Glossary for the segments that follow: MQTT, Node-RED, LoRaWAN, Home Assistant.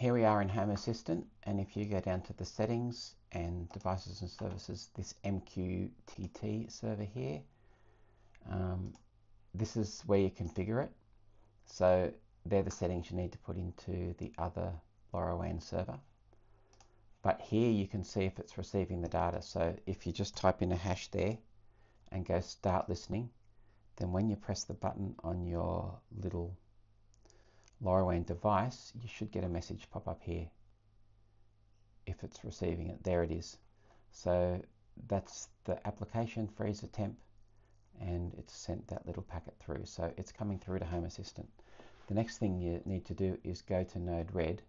Here we are in Home Assistant, and if you go down to the settings and devices and services, this MQTT server here, this is where you configure it. So they're the settings you need to put into the other LoRaWAN server. But here you can see if it's receiving the data. So if you just type in a hash there and go start listening, then when you press the button on your little LoRaWAN device, you should get a message pop up here. If it's receiving it, there it is. So that's the application freeze attempt, and it's sent that little packet through. So it's coming through to Home Assistant. The next thing you need to do is go to Node-RED,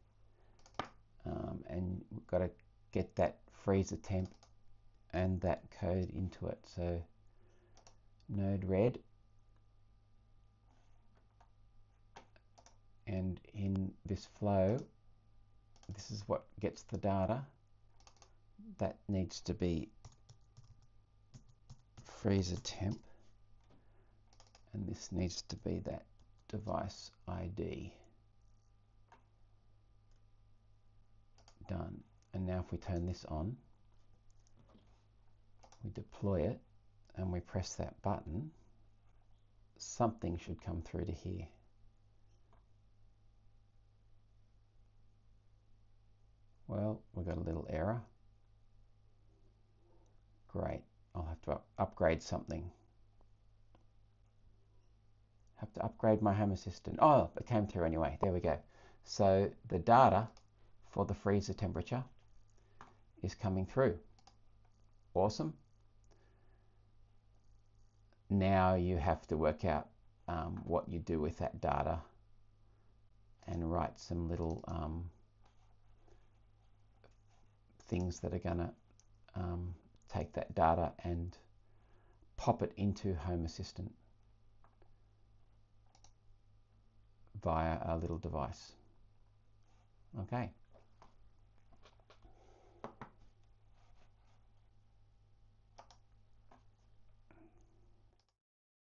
and we've got to get that freeze attempt and that code into it. So Node-RED, and in this flow, this is what gets the data that needs to be freeze attempt, and this needs to be that device ID. Done. And now if we turn this on, we deploy it, and we press that button, something should come through to here. Well, we've got a little error. Great, I'll have to upgrade something. Have to upgrade my Home Assistant. Oh, it came through anyway, there we go. So the data for the freezer temperature is coming through. Awesome. Now you have to work out what you do with that data and write some little things that are gonna take that data and pop it into Home Assistant via a little device. Okay.